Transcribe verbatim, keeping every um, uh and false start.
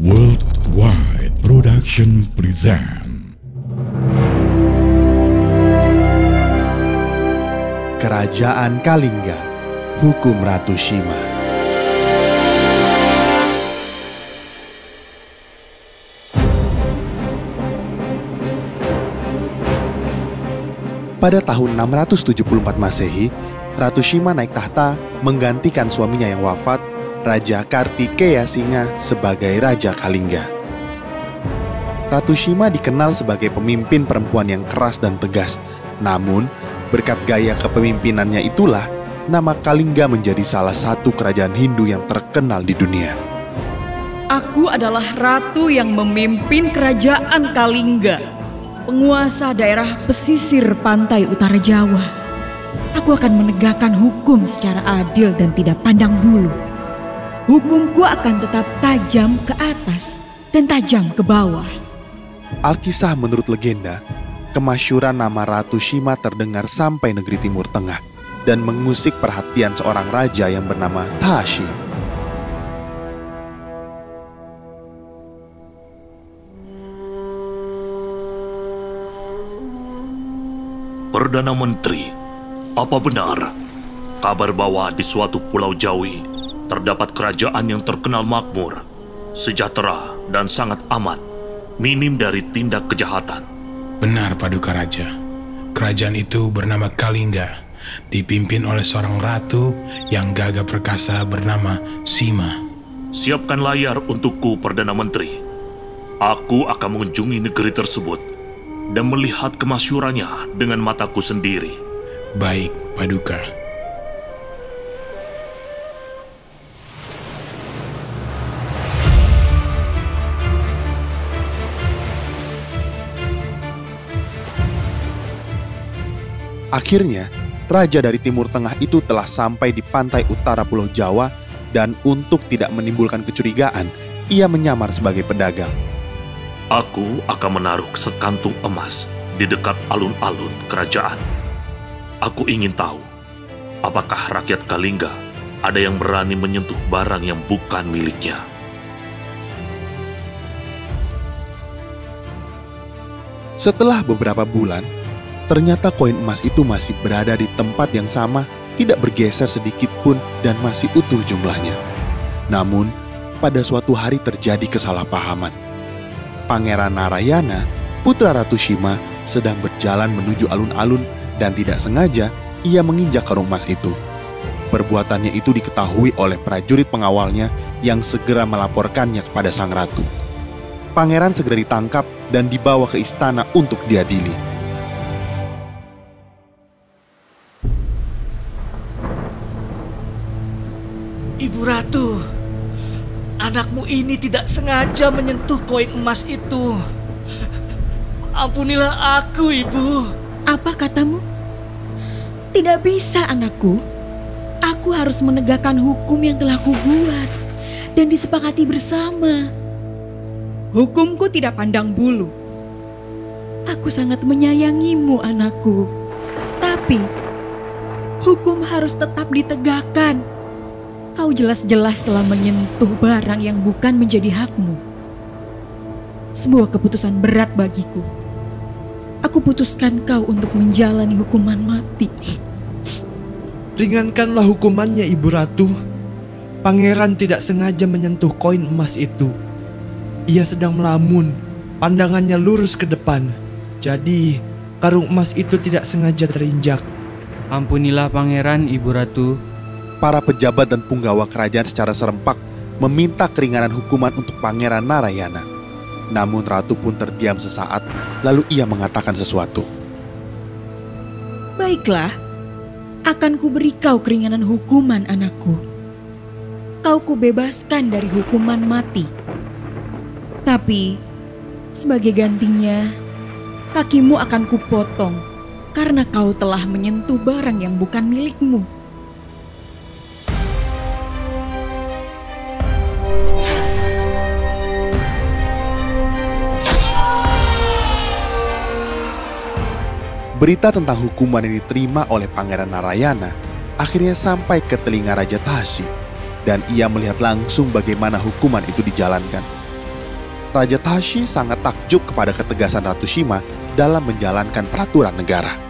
Worldwide Production present Kerajaan Kalingga, Hukum Ratu Shima. Pada tahun enam ratus tujuh puluh empat Masehi, Ratu Shima naik tahta menggantikan suaminya yang wafat, Raja Kartikeya Singa, sebagai Raja Kalingga. Ratu Shima dikenal sebagai pemimpin perempuan yang keras dan tegas. Namun, berkat gaya kepemimpinannya itulah, nama Kalingga menjadi salah satu kerajaan Hindu yang terkenal di dunia. Aku adalah ratu yang memimpin kerajaan Kalingga, penguasa daerah pesisir pantai utara Jawa. Aku akan menegakkan hukum secara adil dan tidak pandang bulu. Hukumku akan tetap tajam ke atas dan tajam ke bawah. Alkisah menurut legenda, kemasyuran nama Ratu Shima terdengar sampai negeri Timur Tengah dan mengusik perhatian seorang raja yang bernama Tashi. Perdana Menteri, apa benar kabar bahwa di suatu pulau Jawi terdapat kerajaan yang terkenal makmur, sejahtera, dan sangat amat minim dari tindak kejahatan? Benar, Paduka Raja. Kerajaan itu bernama Kalingga, dipimpin oleh seorang ratu yang gagah perkasa bernama Shima. Siapkan layar untukku, Perdana Menteri. Aku akan mengunjungi negeri tersebut dan melihat kemasyurannya dengan mataku sendiri. Baik, Paduka. Akhirnya, raja dari Timur Tengah itu telah sampai di pantai utara Pulau Jawa, dan untuk tidak menimbulkan kecurigaan, ia menyamar sebagai pedagang. Aku akan menaruh sekantung emas di dekat alun-alun kerajaan. Aku ingin tahu, apakah rakyat Kalingga ada yang berani menyentuh barang yang bukan miliknya? Setelah beberapa bulan, ternyata koin emas itu masih berada di tempat yang sama, tidak bergeser sedikit pun dan masih utuh jumlahnya. Namun, pada suatu hari terjadi kesalahpahaman. Pangeran Narayana, putra Ratu Shima, sedang berjalan menuju alun-alun dan tidak sengaja ia menginjak karung emas itu. Perbuatannya itu diketahui oleh prajurit pengawalnya yang segera melaporkannya kepada sang ratu. Pangeran segera ditangkap dan dibawa ke istana untuk diadili. Ibu Ratu, anakmu ini tidak sengaja menyentuh koin emas itu. Ampunilah aku, Ibu. Apa katamu? Tidak bisa, anakku. Aku harus menegakkan hukum yang telah kubuat dan disepakati bersama. Hukumku tidak pandang bulu. Aku sangat menyayangimu, anakku. Tapi, hukum harus tetap ditegakkan. Kau jelas-jelas telah menyentuh barang yang bukan menjadi hakmu. Sebuah keputusan berat bagiku. Aku putuskan kau untuk menjalani hukuman mati. Ringankanlah hukumannya, Ibu Ratu. Pangeran tidak sengaja menyentuh koin emas itu. Ia sedang melamun, pandangannya lurus ke depan. Jadi, karung emas itu tidak sengaja terinjak. Ampunilah Pangeran, Ibu Ratu. Para pejabat dan punggawa kerajaan secara serempak meminta keringanan hukuman untuk Pangeran Narayana. Namun Ratu pun terdiam sesaat, lalu ia mengatakan sesuatu. Baiklah, akan kuberi kau keringanan hukuman, anakku. Kau kubebaskan dari hukuman mati. Tapi, sebagai gantinya, kakimu akan kupotong karena kau telah menyentuh barang yang bukan milikmu. Berita tentang hukuman yang diterima oleh Pangeran Narayana akhirnya sampai ke telinga Raja Tashi, dan ia melihat langsung bagaimana hukuman itu dijalankan. Raja Tashi sangat takjub kepada ketegasan Ratu Shima dalam menjalankan peraturan negara.